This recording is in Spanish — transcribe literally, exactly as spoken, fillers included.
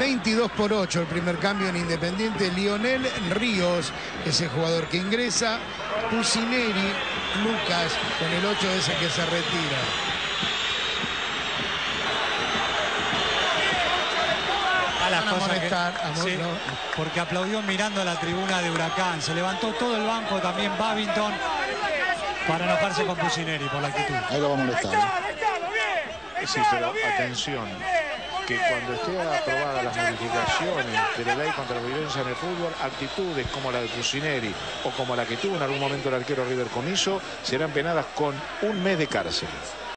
veintidós por ocho el primer cambio en Independiente. Lionel Ríos es el jugador que ingresa. Pusineri, Lucas con el ocho es el que se retira. A la cosa que, sí, porque aplaudió mirando a la tribuna de Huracán. Se levantó todo el banco, también Babington, para enojarse con Pusineri por la actitud. Ahí lo va a molestar, ¿eh? Sí, pero atención, que cuando esté aprobada las modificaciones de la ley contra la violencia en el fútbol, actitudes como la de Pusineri o como la que tuvo en algún momento el arquero River Comiso serán penadas con un mes de cárcel.